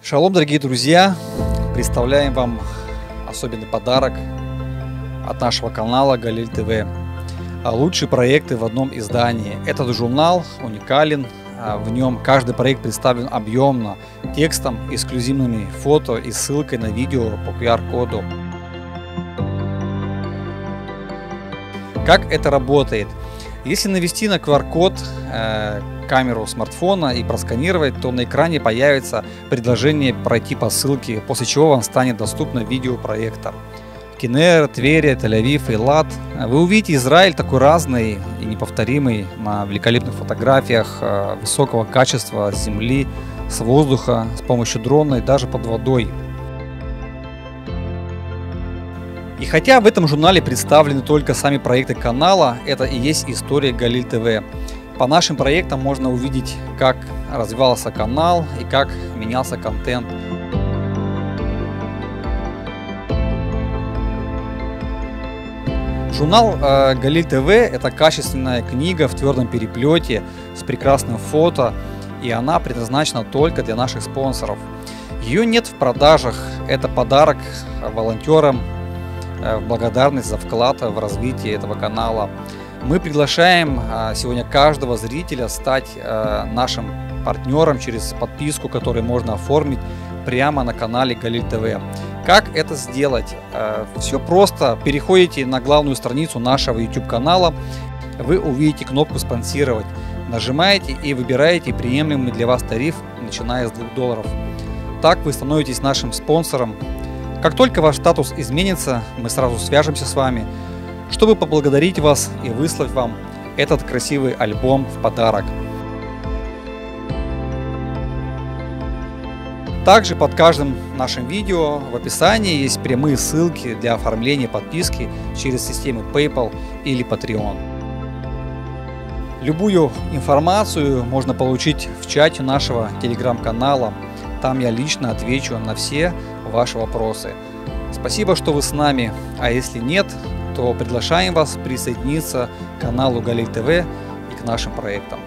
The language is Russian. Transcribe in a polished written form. Шалом, дорогие друзья! Представляем вам особенный подарок от нашего канала Галиль ТВ. Лучшие проекты в одном издании. Этот журнал уникален. В нем каждый проект представлен объемно, текстом, эксклюзивными фото и ссылкой на видео по QR-коду. Как это работает? Если навести на QR-код камеру смартфона и просканировать, то на экране появится предложение пройти по ссылке, после чего вам станет доступно видео проекта. Кинерет, Тверь, Тель-Авив, Эйлат. Вы увидите Израиль такой разный и неповторимый на великолепных фотографиях высокого качества с земли, с воздуха, с помощью дрона и даже под водой. И хотя в этом журнале представлены только сами проекты канала, это и есть история Галиль ТВ. По нашим проектам можно увидеть, как развивался канал и как менялся контент. Журнал «Галиль ТВ» – это качественная книга в твердом переплете с прекрасным фото, и она предназначена только для наших спонсоров. Ее нет в продажах, это подарок волонтерам в благодарность за вклад в развитие этого канала. Мы приглашаем сегодня каждого зрителя стать нашим партнером через подписку, которую можно оформить прямо на канале «Галиль ТВ». Как это сделать? Все просто. Переходите на главную страницу нашего YouTube канала. Вы увидите кнопку «Спонсировать». Нажимаете и выбираете приемлемый для вас тариф, начиная с $2. Так вы становитесь нашим спонсором. Как только ваш статус изменится, мы сразу свяжемся с вами, чтобы поблагодарить вас и выслать вам этот красивый альбом в подарок. Также под каждым нашим видео в описании есть прямые ссылки для оформления подписки через системы PayPal или Patreon. Любую информацию можно получить в чате нашего телеграм-канала. Там я лично отвечу на все ваши вопросы. Спасибо, что вы с нами, а если нет, то приглашаем вас присоединиться к каналу Галиль ТВ и к нашим проектам.